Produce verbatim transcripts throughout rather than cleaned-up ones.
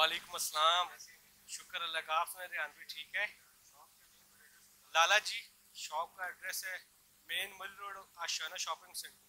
वालेकुम अस्सलाम। शुक्र अल्लाह का, आपने ध्यान भी ठीक है। लाला जी शॉप का एड्रेस है main Murree road, Ashiana shopping centre.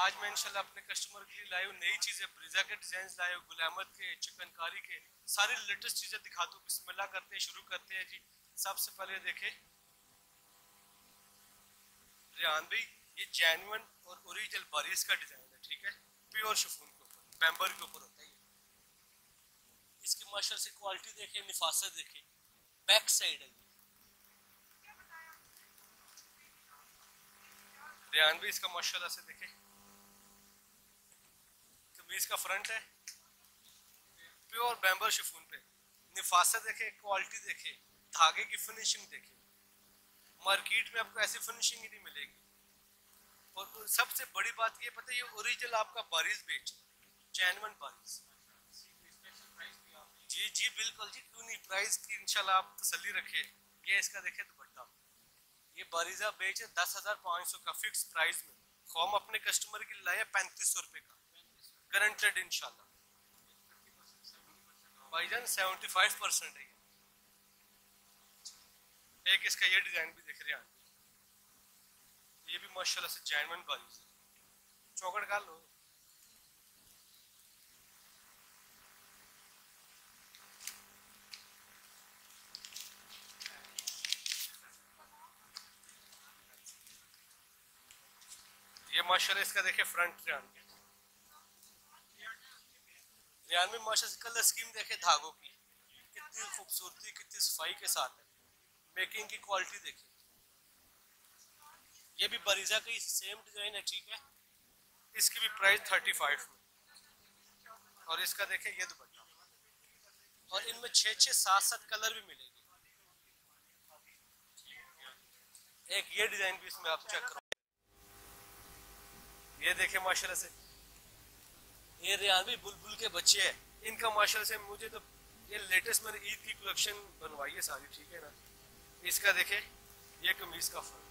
आज मैं इंशाल्लाह अपने कस्टमर के लिए लाया हूँ नई चीज़ें, ब्रिजा के डिज़ाइन लाए हूँ, गुलामत के, चिकनकारी के, सारे लेटेस्ट चीज़ें दिखा दूँ। बिस्मिल्लाह करते हैं, शुरू करते हैं जी। सबसे पहले देखें रेहान भाई, ये जेन्युइन और ओरिजिनल बारिश का डिज़ाइन है, ठीक है, प्योर शिफॉन के ऊपर, पैम्बर के ऊपर होता है। इसकी माशा से क्वालिटी देखें, निफासत देखें, बैक साइड है। रेहान भाई इसका माशाल्लाह से देखें, कमीज का फ्रंट है प्योर बैम्बर शिफॉन पे, निफासत देखें, क्वालिटी देखें, धागे की फिनिशिंग देखें, मार्केट में आपको ऐसी फिनिशिंग ही नहीं मिलेगी। और सबसे बड़ी बात ये पता है, ये ओरिजिनल आपका बारिश बेच, जेन्युइन बारिश। जी जी बिल्कुल जी, क्यों नहीं, प्राइस की इंशाल्लाह आप तसल्ली रखें। ये इसका देखें दुपट्टा, ये बारिजा बेच है दस हज़ार पाँच सौ का फिक्स प्राइस में, कॉम अपने कस्टमर के लिए लाया पैंतीस सौ रुपये का, गारंटेड इंशाल्लाह भाईजान, सेवेंटी फाइव परसेंट है। एक इसका ये डिज़ाइन भी देख रहे हैं, ये भी माशाल्लाह से जेन्युइन बारिज, चौकट का लो। ये माशाल्लाह इसका देखे फ्रंट, रियान में माशाल्लाह कलर स्कीम देखे, धागों की कितनी खूबसूरती, कितनी सफाई के साथ है, मेकिंग की क्वालिटी देखे। ये भी बरीजा का ही सेम डिजाइन है, ठीक है, इसकी भी प्राइस थर्टी फाइव में। और इसका देखे ये दुपट्टा, और इनमें छः छः सात सात कलर भी मिलेगी। एक ये डिजाइन भी इसमें आप चेक करो, ये देखे माशाल्लाह से, ये रियान भी बुलबुल के बच्चे हैं, इनका माशाल्लाह से मुझे तो ये लेटेस्ट मैंने ईद की कलेक्शन बनवाई है सारी, ठीक है ना। इसका देखे ये कमीज का फर्क,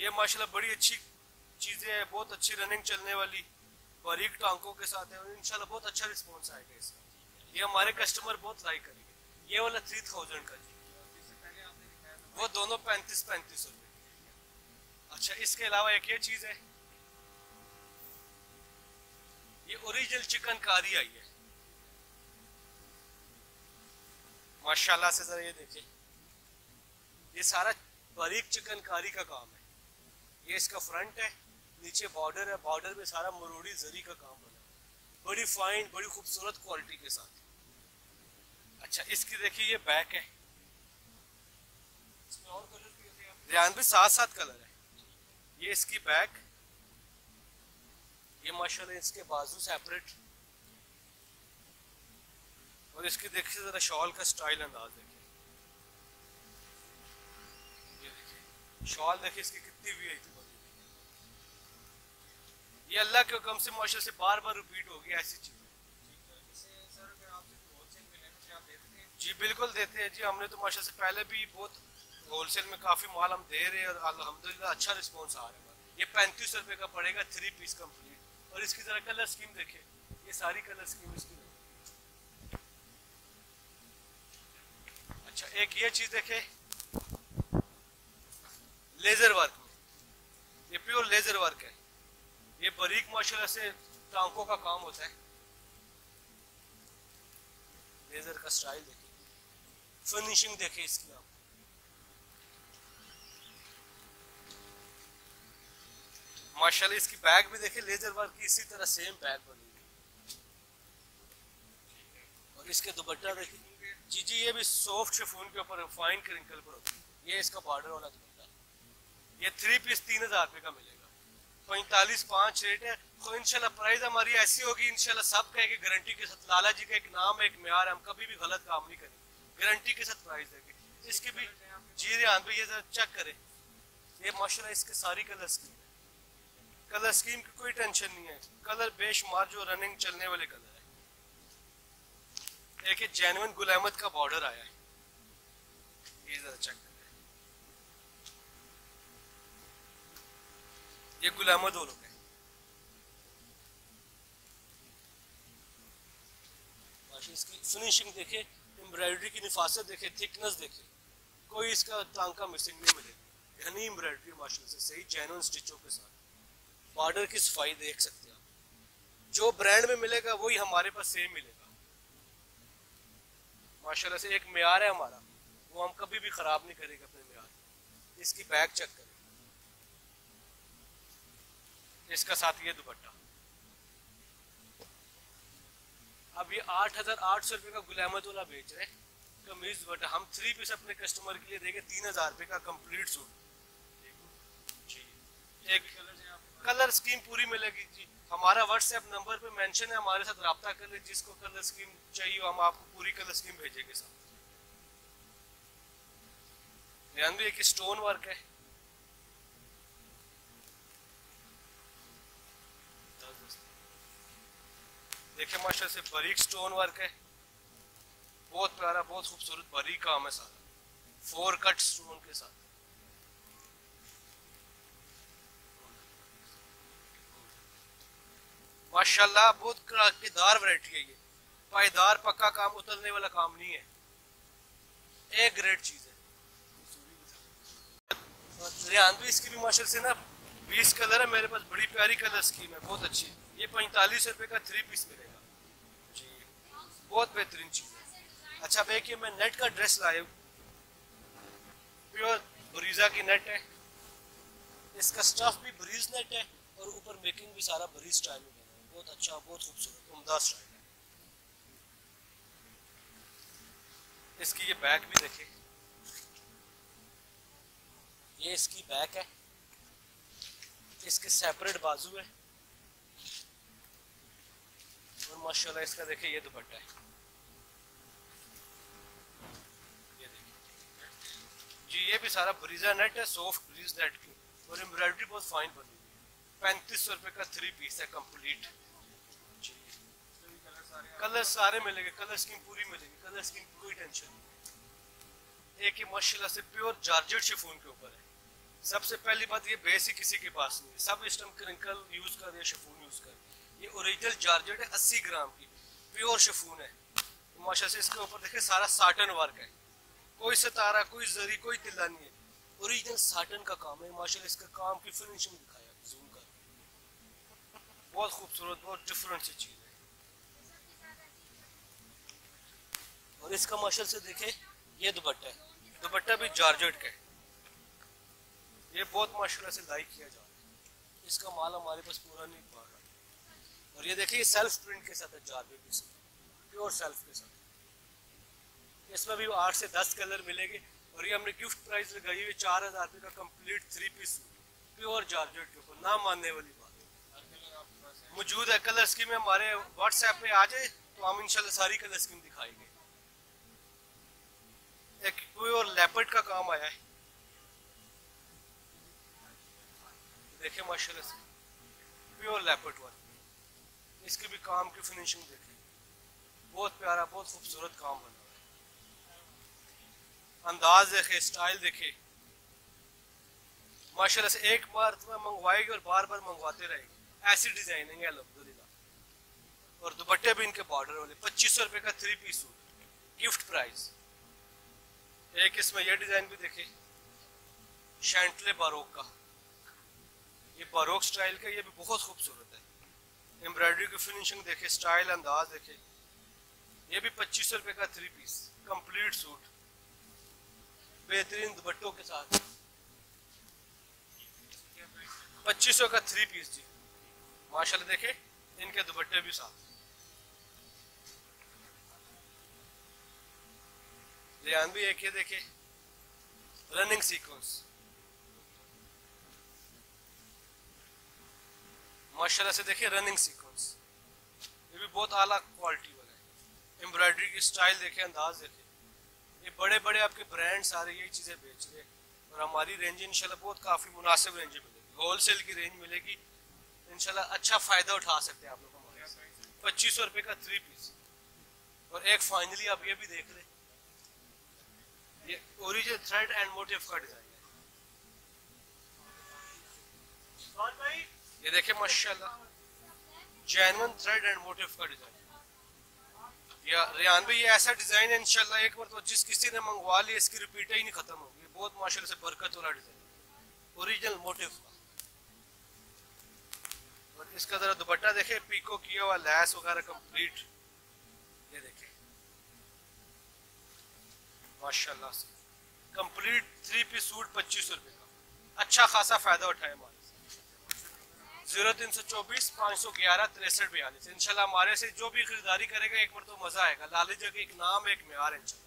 ये माशाल्लाह बड़ी अच्छी चीज़ें हैं, बहुत अच्छी रनिंग चलने वाली, बारीक टांकों के साथ है, और इंशाल्लाह बहुत अच्छा रिस्पॉन्स आएगा इसका, ये हमारे कस्टमर बहुत लाइक करेंगे। ये वाला थ्री थाउजेंड का जी, वो दोनों पैंतीस पैंतीस रुपये। अच्छा, इसके अलावा एक ये चीज़ है, ये ओरिजिनल चिकनकारी आई है माशाल्लाह से, जरा ये देखिए, ये सारा बारीक चिकनकारी का काम है। ये इसका फ्रंट है, नीचे बॉर्डर है, बॉर्डर में सारा मरोड़ी जरी का काम बना है, बड़ी फाइन, बड़ी खूबसूरत क्वालिटी के साथ। अच्छा, इसकी देखिए ये बैक है, इसमें और कलर भी, ध्यान भी साथ साथ कलर है। ये इसकी बैक, ये माशाल्लाह इसके बाजू सेपरेट, और इसकी देखिए जरा शॉल का स्टाइल अंदाज देखिए, ये देखिए शॉल देखिए इसकी कितनी भी है। ये अल्लाह के हुक्म से माशाल्लाह से बार बार रिपीट हो गई ऐसी चीज। जी बिल्कुल देते हैं जी, हमने तो माशाल्लाह से पहले भी बहुत होलसेल में काफ़ी माल हम दे रहे हैं, और अल्हम्दुलिल्लाह अच्छा रिस्पांस आ रहा है। ये पैंतीस रुपये का पड़ेगा, थ्री पीस कंप्लीट। और इसकी ज़रा कलर स्कीम देखें, ये सारी कलर स्कीम इसकी। अच्छा, एक ये चीज़ देखें लेज़र वर्क में, ये प्योर लेज़र वर्क है, ये बारीक माशाल्लाह से टांकों का काम होता है, लेज़र का स्टाइल देखें, फिनिशिंग देखें इसकी आप। माशाल्लाह इसकी बैग भी देखे लेजर वर्क की, इसी तरह सेम बैग बनी है। और इसके दुपट्टा देखिए जी जी, ये भी सॉफ्ट शिफॉन के ऊपर, फाइन क्रिंकल पर होती है। ये इसका बॉर्डर वाला दुपट्टा, ये थ्री पीस तीन हज़ार रुपये का मिलेगा, पैंतालीस पाँच रेट है। तो इंशाल्लाह प्राइस हमारी ऐसी होगी, इंशाल्लाह सब कहेंगे गारंटी के साथ, लाला जी का एक नाम है, एक म्यार, हम कभी भी गलत काम नहीं करेंगे, गारंटी के साथ प्राइस देंगे। इसकी भी जी रेहान भाई ये जरा चेक करें, ये माशाल्लाह इसके सारी कलर्स की कलर स्कीम की कोई टेंशन नहीं है, कलर बेशुमार जो रनिंग चलने वाले कलर है। एक ये जेन्युइन गुलामत का बॉर्डर आया है, ये जरा चेक करें। ये गुलाम दो लोग हैं। इसकी फिनिशिंग देखे, एम्ब्रॉयडरी की निफासत देखे, थिकनेस देखे, कोई इसका तांका मिसिंग नहीं मिलेगा। घनी एम्ब्रॉयडरी माशाल्लाह से सही जेन्युइन स्टिचों के साथ। बॉर्डर की सफाई देख सकते हैं आप, जो ब्रांड में मिलेगा वही हमारे पास सेम मिलेगा माशाल्लाह से। एक मेयार है हमारा, वो हम कभी भी खराब नहीं करेंगे अपने मेयार। इसकी बैग चेक करें, इसका साथ ये दुपट्टा। अब ये आठ हजार आठ सौ रुपये का गुलामत वाला बेच रहे कमीज दुपट्टा। हम थ्री पीस अपने कस्टमर के लिए देंगे तीन हजार रुपये का कंप्लीट सूट। जी एक कलर स्कीम पूरी मिलेगी जी। हमारा व्हाट्सएप नंबर पे मेंशन है, हमारे साथ रब्ता कर ले। जिसको कलर स्कीम चाहिए हम आपको पूरी कलर स्कीम भेजेंगे साथ। ध्यान भी एक स्टोन वर्क है, देखिए माशाल्लाह से बारीक स्टोन वर्क है, बहुत प्यारा, बहुत खूबसूरत बारीक काम है सारा, फोर कट स्टोन के साथ। माशाल्लाह बहुत काकेदार वैरायटी है ये, पायदार पक्का काम, उतरने वाला काम नहीं है, एक ग्रेट चीज है। रियानवी इसकी भी माशाल्लाह से ना बीस कलर है मेरे पास, बड़ी प्यारी कलर स्कीम है, बहुत अच्छी है। ये पैंतालीस रुपए का थ्री पीस मिलेगा जी, बहुत बेहतरीन चीज है। अच्छा देखिए मैं नेट का ड्रेस लाया हूँ, प्योर बरीजा की नेट है, इसका स्टफ भी बरीज नेट है और ऊपर मेकिंग भी सारा बरीज स्टाइल में है। बहुत अच्छा, बहुत खूबसूरत उम्दा स्टाइल है। इसकी ये बैग भी देखे, ये इसकी बैग है, इसके सेपरेट बाजू है और माशाल्लाह इसका देखिए ये दुपट्टा है, ये देखिए जी। ये भी सारा ब्रीजा नेट है, सॉफ्ट ब्रीज नेट की, और एम्ब्रॉयडरी बहुत फाइन बनी हुई है। पैंतीस सौ रुपए का थ्री पीस है कंप्लीट जी। कलर सारे मिलेंगे, कलर स्कीम पूरी मिलेगी, कलर स्कीम कोई टेंशन नहीं। एक ही माशाल्लाह से प्योर जॉर्जेट शिफॉन के ऊपर है। सबसे पहली बात ये बेस ही किसी के पास नहीं है, सब सिस्टम क्रिंकल यूज कर, ये शिफॉन यूज कर। ये ओरिजिनल जॉर्जेट है, अस्सी ग्राम की प्योर शिफॉन है माशाल्लाह से। इसके ऊपर देखिए सारा साटन वर्क है, कोई सितारा, कोई जरी, कोई तिल्ला नहीं है, ओरिजिनल साटन का काम है माशाल्लाह। इसका काम की फिनिशिंग दिखाया जूम कर, बहुत खूबसूरत, बहुत डिफरेंट सी चीज है। और इसका माशाल्लाह से देखे ये दुपट्टा है, दुपट्टा भी जॉर्जेट का है, ये बहुत माशाल्लाह से लाइक किया जा रहा है। इसका माल हमारे पास पूरा नहीं पा रहा। और ये देखिए सेल्फ प्रिंट के साथ है, जारवे के साथ, प्योर सेल्फ के साथ। इसमें भी आठ से दस कलर मिलेंगे। और ये हमने गिफ्ट प्राइस लगाई हुई चार हजार रुपये का कंप्लीट थ्री पीस प्योर जारवेट के ऊपर। ना मानने वाली बात है, मौजूद है कलर स्कीम है हमारे व्हाट्सएप पे आ जाए तो हम इंशाल्लाह सारी कलर स्कीम दिखाएंगे। एक प्योर लेपर्ड का काम आया है, देखे माशाल्लाह से प्योर लेपर्ड वर्क। इसके भी काम की फिनिशिंग देखें, बहुत प्यारा, बहुत खूबसूरत काम बना है। अंदाज देखे, स्टाइल देखे माशाल्लाह से। एक बार तुम्हें मंगवाएगी और बार बार मंगवाते रहेगी, ऐसी डिजाइनिंग है अल्हम्दुलिल्लाह। और दुपट्टे भी इनके बॉर्डर वाले, पच्चीस सौ रुपये का three piece suit gift price. एक इसमें यह डिजाइन भी देखे, शैंटले बारोक का, ये बारोक स्टाइल का, ये भी बहुत खूबसूरत है। एम्ब्रॉयडरी की फिनिशिंग देखे, स्टाइल अंदाज देखे। ये भी पच्चीस सौ रुपये का थ्री पीस कंप्लीट सूट, बेहतरीन दुपट्टों के साथ, पच्चीस सौ का थ्री पीस जी माशाल्लाह। देखे इनके दुपट्टे भी साथ। ध्यान भी एक ये देखे, रनिंग सीक्वेंस माशाल्लाह से। देखिए रनिंग सीक्वेंस, ये भी बहुत आला क्वालिटी वाला है। एम्ब्रॉयडरी की स्टाइल देखे, अंदाज देखे। ये बड़े बड़े आपके ब्रांड्स आ रही है, ये चीज़ें बेच रहे हैं। और हमारी रेंज इंशाल्लाह बहुत काफ़ी मुनासिब रेंज मिलेगी, होलसेल की रेंज मिलेगी इंशाल्लाह। अच्छा फ़ायदा उठा सकते हैं आप लोग हमारे यहाँ। पच्चीस सौ रुपये का थ्री पीस। और एक फाइनली आप ये भी देख रहे, ये ओरिजिनल थ्रेड एंड मोटिव का डिज़ाइन है। ये देखें माशाल्लाह जैनुइन थ्रेड एंड मोटिव का डिजाइन या रियान भी ये ऐसा डिजाइन है इंशाल्लाह एक बार तो जिस किसी ने मंगवा लिया इसकी रिपीट ही नहीं खत्म होगी। बहुत माशाल्लाह से बरकत वाला डिजाइन ओरिजिनल मोटिव का। और इसका जरा दुपट्टा देखे पीको किया हुआ लैस वगैरह कंप्लीट ये देखे माशाल्लाह से कंप्लीट थ्री पीस सूट पच्चीस सौ रुपये का। अच्छा खासा फायदा उठाए हमारे जीरो तीन सौ चौबीस पाँच सौ ग्यारह तिरसठ बयालीस। इंशाल्लाह हमारे से जो भी खरीदारी करेगा एक बार तो मजा आएगा। लाला जी का एक नाम एक म्यार है।